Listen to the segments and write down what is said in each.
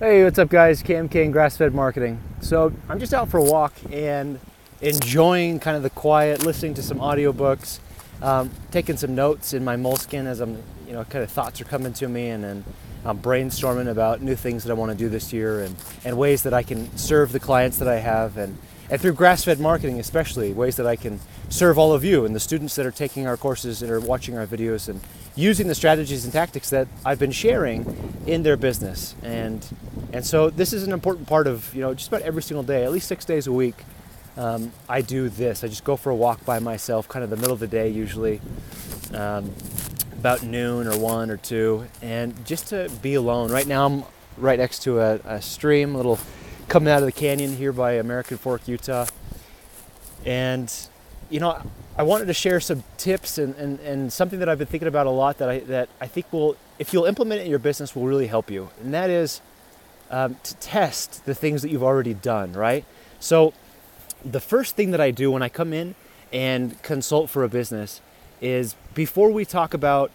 Hey, what's up guys? Cam King, Grass-Fed Marketing. So I'm just out for a walk and enjoying kind of the quiet, listening to some audiobooks, taking some notes in my moleskin as I'm, kind of thoughts are coming to me, and then I'm brainstorming about new things that I want to do this year and ways that I can serve the clients that I have, and through Grass-Fed Marketing especially, ways that I can serve all of you and the students that are taking our courses and are watching our videos and using the strategies and tactics that I've been sharing in their business. And so this is an important part of, just about every single day, at least 6 days a week, I do this. I just go for a walk by myself, kind of the middle of the day usually, about noon or one or two, and just to be alone. Right now I'm right next to a stream, a little coming out of the canyon here by American Fork, Utah. And, I wanted to share some tips and something that I've been thinking about a lot that I think will, if you'll implement it in your business, will really help you. And that is, to test the things that you've already done, right? So the first thing that I do when I come in and consult for a business is, before we talk about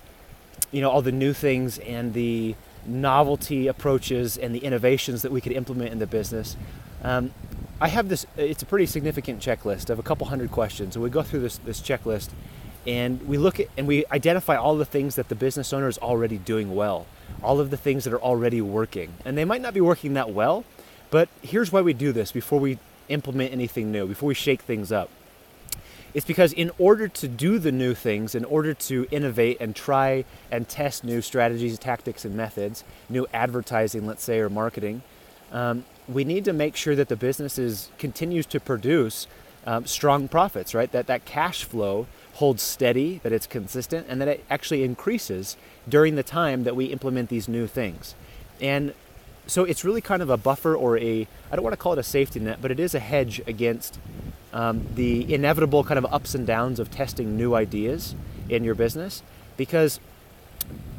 all the new things and the novelty approaches and the innovations that we could implement in the business, I have this, it's a pretty significant checklist of a couple hundred questions. And we go through this checklist and we look at and we identify all the things that the business owner is already doing well, all of the things that are already working. And they might not be working that well, but here's why we do this before we implement anything new, before we shake things up. It's because in order to do the new things, in order to innovate and try and test new strategies, tactics, and methods, new advertising, let's say, or marketing, we need to make sure that the business continues to produce strong profits, right? That cash flow holds steady, that it's consistent, and that it actually increases during the time that we implement these new things. And so it's really kind of a buffer, or I don't want to call it a safety net, but it is a hedge against the inevitable kind of ups and downs of testing new ideas in your business. Because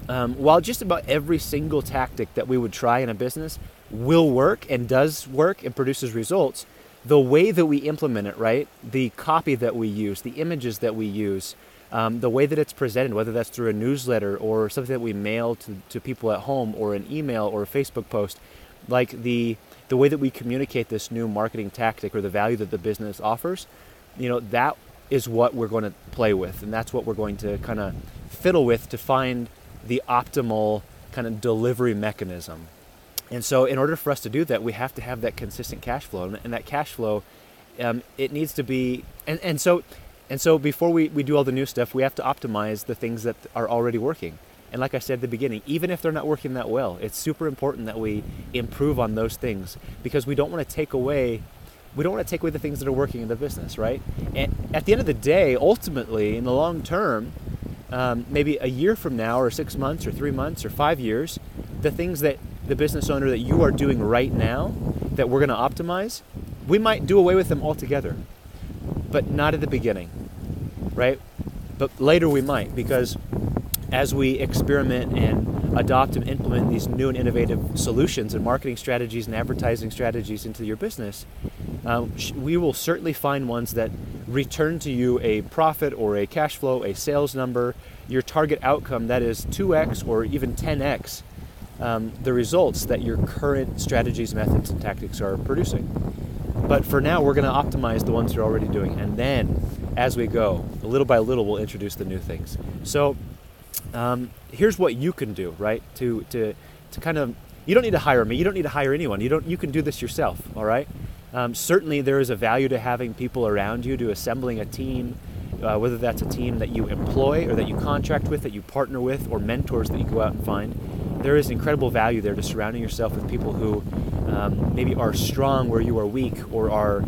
while just about every single tactic that we would try in a business will work and does work and produces results, the way that we implement it, right? The copy that we use, the images that we use, the way that it's presented, whether that's through a newsletter or something that we mail to people at home, or an email or a Facebook post, like the way that we communicate this new marketing tactic or the value that the business offers, that is what we're going to play with. And that's what we're going to kind of fiddle with to find the optimal kind of delivery mechanism. And so in order for us to do that, we have to have that consistent cash flow. And that cash flow, it needs to be, and so before we do all the new stuff, we have to optimize the things that are already working. And like I said at the beginning, even if they're not working that well, it's super important that we improve on those things, because we don't want to take away the things that are working in the business, right? And at the end of the day, ultimately, in the long term, maybe a year from now, or 6 months, or 3 months, or 5 years, the things that the business owner that you are doing right now that we're going to optimize, we might do away with them altogether, but not at the beginning, right? But later we might, because as we experiment and adopt and implement these new and innovative solutions and marketing strategies and advertising strategies into your business, we will certainly find ones that return to you a profit or a cash flow, a sales number, your target outcome that is 2x or even 10x the results that your current strategies, methods, and tactics are producing. But for now, we're going to optimize the ones you're already doing. And then, as we go, little by little, we'll introduce the new things. So here's what you can do, right? To kind of, you don't need to hire me. You don't need to hire anyone. You can do this yourself. All right. Certainly there is a value to having people around you, to assembling a team, whether that's a team that you employ or that you contract with, that you partner with, or mentors that you go out and find. There is incredible value there to surrounding yourself with people who maybe are strong where you are weak, or are,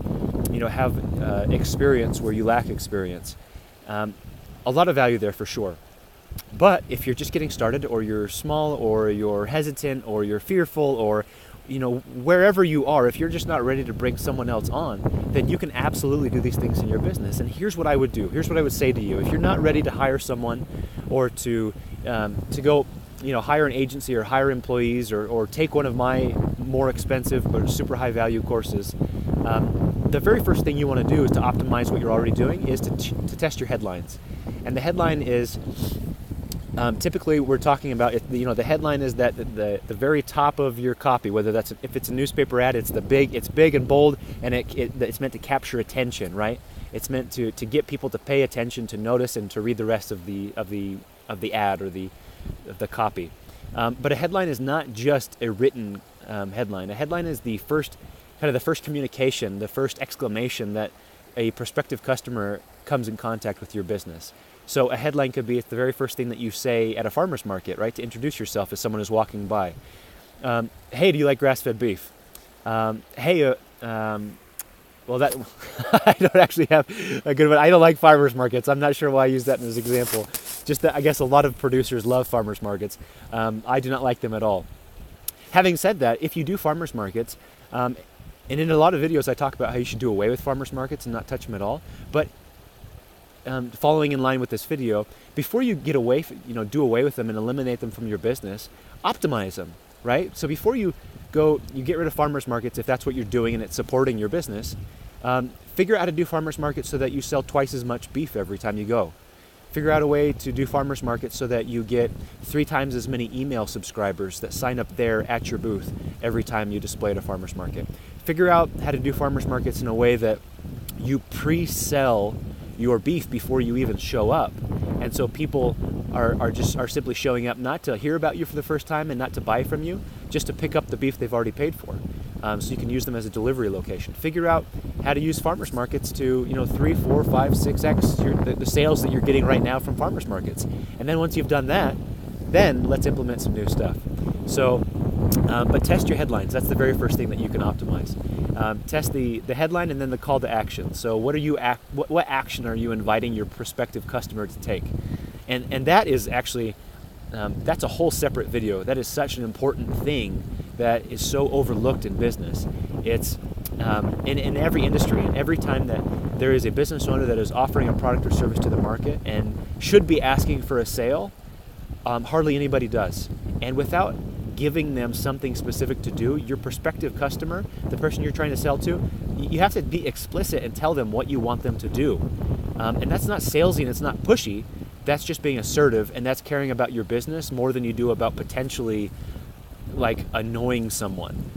have experience where you lack experience. A lot of value there for sure. But if you're just getting started, or you're small, or you're hesitant, or you're fearful, or wherever you are, if you're just not ready to bring someone else on, then you can absolutely do these things in your business. And here's what I would do. Here's what I would say to you. If you're not ready to hire someone, or to go, hire an agency or hire employees, or take one of my more expensive but super high value courses, the very first thing you want to do is to optimize what you're already doing, is to test your headlines. And the headline is, Typically, we're talking about, if, you know, the headline is that the very top of your copy, whether that's, if it's a newspaper ad, it's big and bold, and it's meant to capture attention, right? It's meant to get people to pay attention, to notice, and to read the rest of the ad or the copy. But a headline is not just a written headline. A headline is the first communication, the first exclamation that a prospective customer comes in contact with your business. So a headline could be, it's the very first thing that you say at a farmer's market, right? To introduce yourself as someone is walking by. Hey, do you like grass-fed beef? Well, that I don't actually have a good one. I don't like farmers markets. I'm not sure why I use that as an example. Just that I guess a lot of producers love farmers markets. I do not like them at all. Having said that, if you do farmers markets, and in a lot of videos I talk about how you should do away with farmers markets and not touch them at all. But following in line with this video, before you get away, do away with them and eliminate them from your business, optimize them, right? So before you go, you get rid of farmers markets, if that's what you're doing and it's supporting your business, figure out how to do farmers markets so that you sell twice as much beef every time you go. Figure out a way to do farmers markets so that you get 3 times as many email subscribers that sign up there at your booth every time you display at a farmers market. Figure out how to do farmers markets in a way that you pre-sell your beef before you even show up, and so people are simply showing up not to hear about you for the first time and not to buy from you, just to pick up the beef they've already paid for. So you can use them as a delivery location. Figure out how to use farmers markets to 3, 4, 5, 6x the sales that you're getting right now from farmers markets. And then once you've done that, then let's implement some new stuff. So, but test your headlines. That's the very first thing that you can optimize. Test the headline and then the call to action. So what action are you inviting your prospective customer to take? And that is actually, that's a whole separate video. That is such an important thing that is so overlooked in business. It's in every industry, and every time that there is a business owner that is offering a product or service to the market and should be asking for a sale, hardly anybody does. And without giving them something specific to do, your prospective customer, the person you're trying to sell to, you have to be explicit and tell them what you want them to do. And that's not salesy and it's not pushy, that's just being assertive, and that's caring about your business more than you do about potentially annoying someone.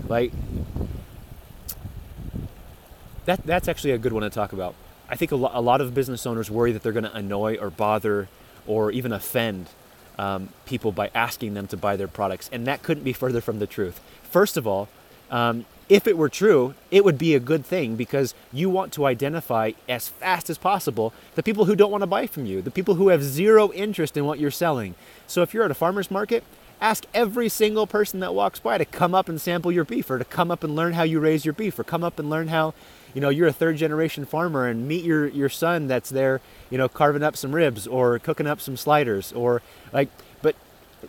That's actually a good one to talk about. I think a lot of business owners worry that they're gonna annoy or bother or even offend people by asking them to buy their products, and that couldn't be further from the truth. First of all, if it were true, it would be a good thing, because you want to identify as fast as possible the people who don't want to buy from you, the people who have zero interest in what you're selling. So if you're at a farmer's market, ask every single person that walks by to come up and sample your beef, or to come up and learn how you raise your beef, or come up and learn how you're a third-generation farmer, and meet your son that's there, carving up some ribs or cooking up some sliders, or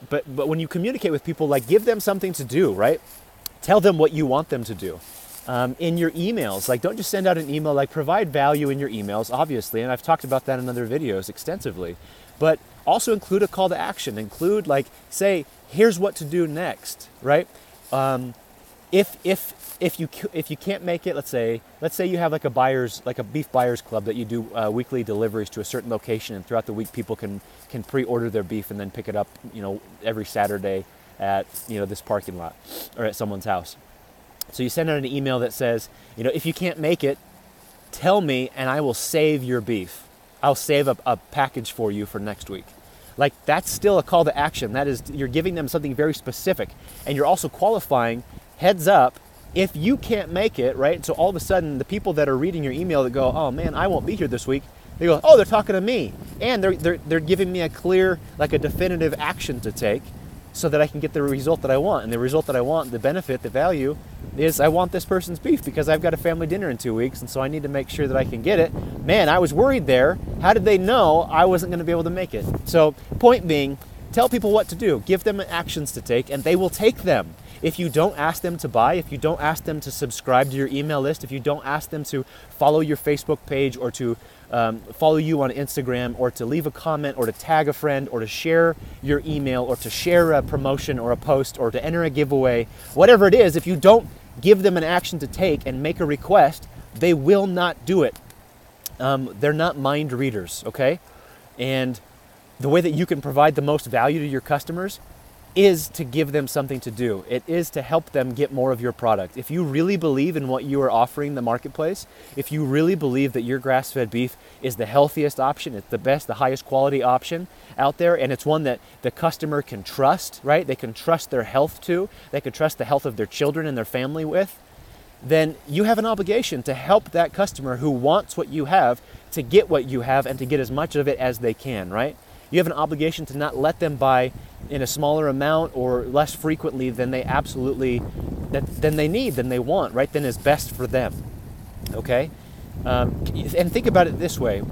But when you communicate with people, give them something to do, right? Tell them what you want them to do. In your emails, don't just send out an email. Provide value in your emails, obviously, and I've talked about that in other videos extensively. But also include a call to action. Include say, here's what to do next, right? If you can't make it, let's say you have a beef buyers club that you do weekly deliveries to a certain location, and throughout the week people can pre-order their beef and then pick it up every Saturday at this parking lot or at someone's house. So you send out an email that says, if you can't make it, tell me and I will save your beef. I'll save a package for you for next week. That's still a call to action. That is, you're giving them something very specific, and you're also qualifying, heads up, if you can't make it, right? So all of a sudden, the people that are reading your email that go, oh man, I won't be here this week, they go, oh, they're talking to me. And they're giving me a clear, a definitive action to take so that I can get the result that I want. And the result that I want, the benefit, the value, is I want this person's beef because I've got a family dinner in 2 weeks, and so I need to make sure that I can get it. Man, I was worried there. How did they know I wasn't gonna be able to make it? So point being, tell people what to do. Give them actions to take, and they will take them. If you don't ask them to buy, if you don't ask them to subscribe to your email list, if you don't ask them to follow your Facebook page, or to follow you on Instagram, or to leave a comment, or to tag a friend, or to share your email, or to share a promotion or a post, or to enter a giveaway, whatever it is, if you don't give them an action to take and make a request, they will not do it. They're not mind readers, okay? And the way that you can provide the most value to your customers is to give them something to do. It is to help them get more of your product. If you really believe in what you are offering the marketplace, if you really believe that your grass-fed beef is the healthiest option, it's the best, the highest quality option out there, and it's one that the customer can trust, right? They can trust their health to, they can trust the health of their children and their family with, then you have an obligation to help that customer who wants what you have to get what you have and to get as much of it as they can, right? You have an obligation to not let them buy in a smaller amount or less frequently than they absolutely, than they need, than they want, right? Than is best for them, okay? And think about it this way.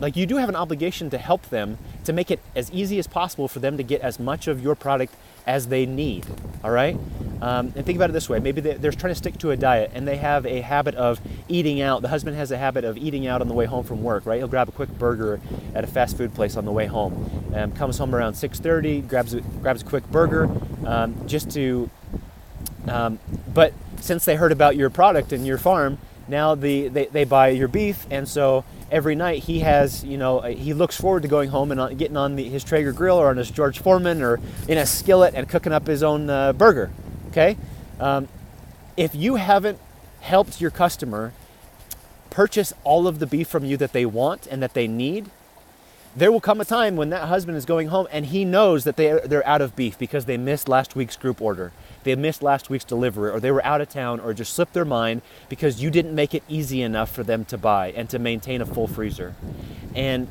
Like, you do have an obligation to help them to make it as easy as possible for them to get as much of your product as they need, all right? And think about it this way. Maybe they're trying to stick to a diet and they have a habit of eating out. The husband has a habit of eating out on the way home from work, right? He'll grab a quick burger at a fast food place on the way home. Comes home around 6:30, grabs a quick burger just to, but since they heard about your product and your farm, now they buy your beef, and so every night he has, you know, he looks forward to going home and getting on his Traeger grill or on his George Foreman or in a skillet and cooking up his own burger, okay? If you haven't helped your customer purchase all of the beef from you that they want and that they need, there will come a time when that husband is going home and he knows that they're out of beef because they missed last week's group order. They missed last week's delivery, or they were out of town, or just slipped their mind because you didn't make it easy enough for them to buy and to maintain a full freezer. And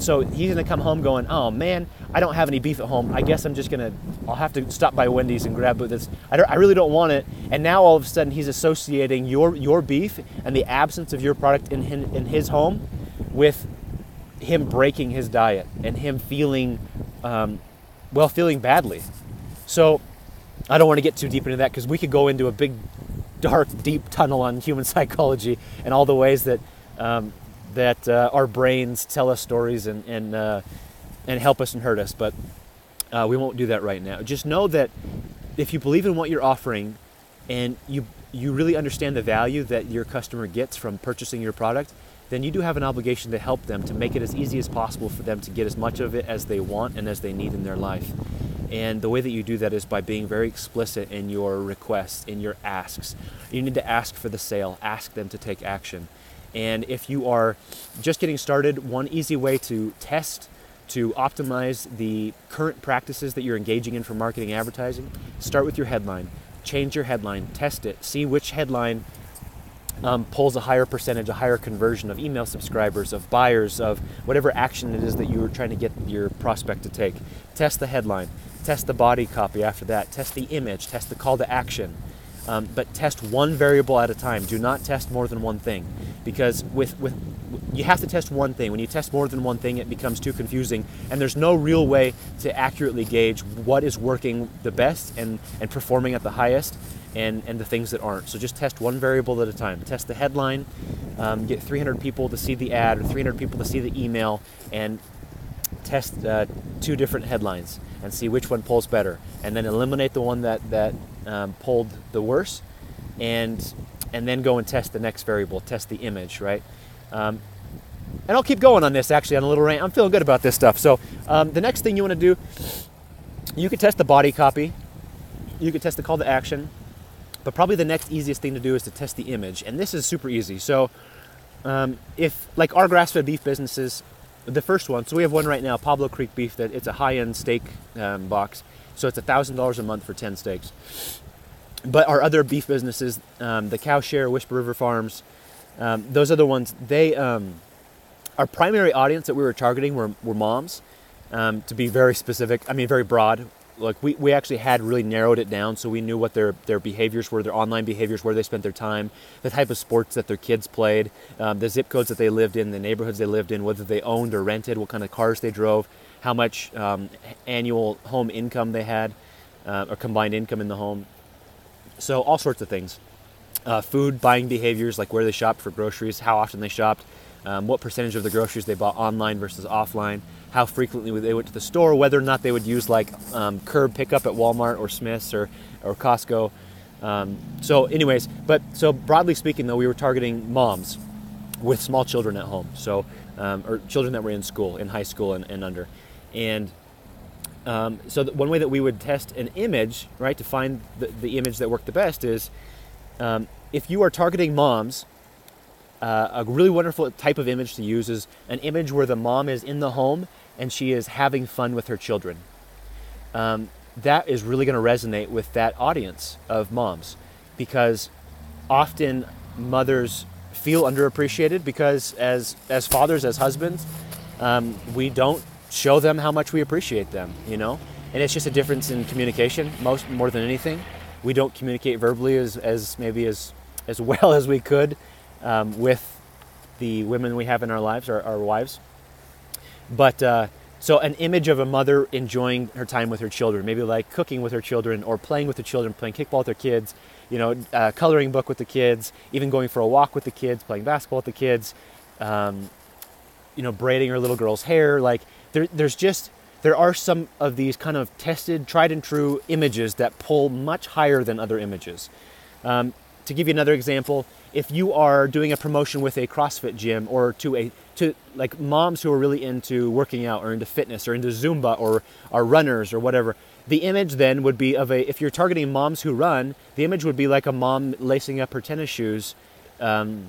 so he's gonna come home going, oh man, I don't have any beef at home. I guess I'll have to stop by Wendy's and grab this. I really don't want it. And now all of a sudden he's associating your beef and the absence of your product in his home with him breaking his diet and him feeling, feeling badly. So, I don't want to get too deep into that because we could go into a big, dark, deep tunnel on human psychology and all the ways that our brains tell us stories and help us and hurt us. But we won't do that right now. Just know that if you believe in what you're offering and you really understand the value that your customer gets from purchasing your product, then you do have an obligation to help them to make it as easy as possible for them to get as much of it as they want and as they need in their life. And the way that you do that is by being very explicit in your requests, in your asks. You need to ask for the sale, ask them to take action. And if you are just getting started, one easy way to test, to optimize the current practices that you're engaging in for marketing advertising, start with your headline. Change your headline, test it, see which headline pulls a higher percentage, a higher conversion of email subscribers, of buyers, of whatever action it is that you were trying to get your prospect to take. Test the headline, test the body copy after that, test the image, test the call to action, but test one variable at a time. Do not test more than one thing, because you have to test one thing. When you test more than one thing, it becomes too confusing, and there's no real way to accurately gauge what is working the best and performing at the highest. And the things that aren't. So just test one variable at a time. Test the headline, get 300 people to see the ad or 300 people to see the email, and test two different headlines and see which one pulls better. And then eliminate the one that pulled the worst, and then go and test the next variable, test the image, right? And I'll keep going on this, actually, on a little rant. I'm feeling good about this stuff. So the next thing you wanna do, you could test the body copy, you could test the call to action, but probably the next easiest thing to do is to test the image. And this is super easy. So if, like our grass-fed beef businesses, the first one, so we have one right now, Pablo Creek Beef, that it's a high-end steak box. So it's $1,000 a month for 10 steaks. But our other beef businesses, the Cow Share, Whisper River Farms, those other ones, they, our primary audience that we were targeting were moms, to be very specific, I mean, very broad. Like we actually had really narrowed it down, so we knew what their behaviors were, their online behaviors, where they spent their time, the type of sports that their kids played, the zip codes that they lived in, the neighborhoods they lived in, whether they owned or rented, what kind of cars they drove, how much annual home income they had, or combined income in the home. So all sorts of things. Food, buying behaviors, like where they shopped for groceries, how often they shopped, what percentage of the groceries they bought online versus offline, how frequently they went to the store, whether or not they would use like curb pickup at Walmart or Smith's or Costco. So anyways, so broadly speaking though, we were targeting moms with small children at home, so or children that were in school, in high school and under. And so one way that we would test an image, right, to find the image that worked the best is if you are targeting moms, a really wonderful type of image to use is an image where the mom is in the home and she is having fun with her children. That is really going to resonate with that audience of moms, because often mothers feel underappreciated because as fathers, as husbands, we don't show them how much we appreciate them, you know? And it's just a difference in communication, more than anything. We don't communicate verbally as well as we could with the women we have in our lives, our wives. But so an image of a mother enjoying her time with her children, maybe like cooking with her children or playing with the children, playing kickball with their kids, you know, coloring book with the kids, even going for a walk with the kids, playing basketball with the kids, you know, braiding her little girl's hair. Like there are some of these kind of tested, tried and true images that pull much higher than other images. To give you another example, if you are doing a promotion with a CrossFit gym or to like moms who are really into working out or into fitness or into Zumba or are runners or whatever, the image then would be if you're targeting moms who run, the image would be like a mom lacing up her tennis shoes, you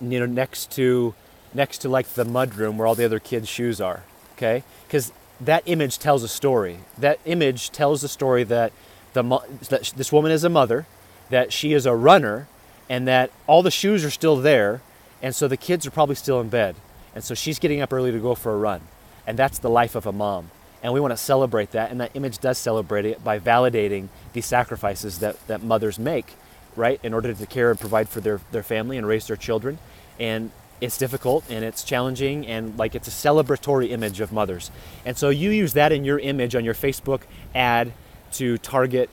know, next to like the mudroom where all the other kids' shoes are, okay? Because that image tells a story. That image tells the story that this woman is a mother, that she is a runner, and that all the shoes are still there, and so the kids are probably still in bed. And so she's getting up early to go for a run. And that's the life of a mom. And we want to celebrate that, and that image does celebrate it by validating the sacrifices that mothers make, right, in order to care and provide for their family and raise their children. And it's difficult, and it's challenging, and like it's a celebratory image of mothers. And so you use that in your image on your Facebook ad to target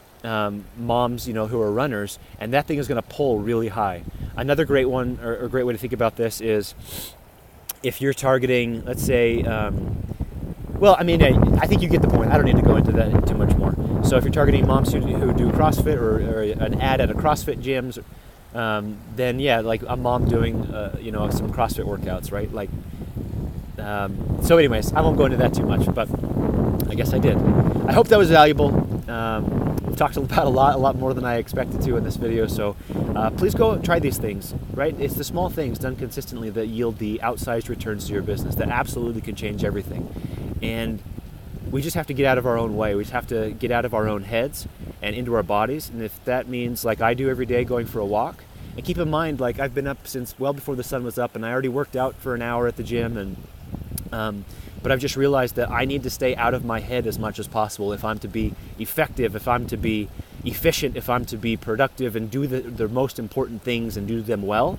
moms, you know, who are runners, and that thing is going to pull really high. Another great one, or a great way to think about this is if you're targeting, let's say, I think you get the point. I don't need to go into that too much more. So if you're targeting moms who do CrossFit or an ad at a CrossFit gym, then yeah, like a mom doing, you know, some CrossFit workouts, right? Like, so anyways, I won't go into that too much, but I guess I did. I hope that was valuable. We've talked about a lot more than I expected to in this video, so please go try these things, right? It's the small things done consistently that yield the outsized returns to your business that absolutely can change everything. And we just have to get out of our own way. We just have to get out of our own heads and into our bodies. And if that means, like I do every day, going for a walk, and keep in mind, like I've been up since well before the sun was up, and I already worked out for an hour at the gym, and but I've just realized that I need to stay out of my head as much as possible if I'm to be effective, if I'm to be efficient, if I'm to be productive and do the most important things and do them well,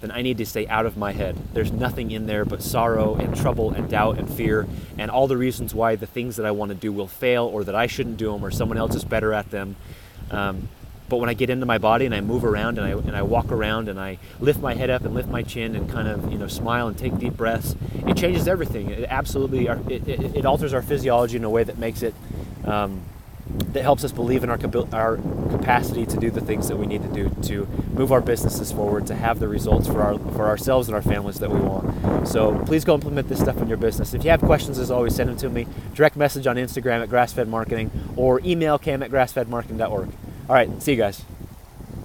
then I need to stay out of my head. There's nothing in there but sorrow and trouble and doubt and fear and all the reasons why the things that I want to do will fail or that I shouldn't do them or someone else is better at them. But when I get into my body and I move around and I walk around and I lift my head up and lift my chin and kind of, you know, smile and take deep breaths, it changes everything. It absolutely, it alters our physiology in a way that makes it, that helps us believe in our capacity to do the things that we need to do to move our businesses forward, to have the results for ourselves and our families that we want. So please go implement this stuff in your business. If you have questions, as always, send them to me. Direct message on Instagram at GrassFedMarketing or email Cam at grassfedmarketing.org. All right, see you guys.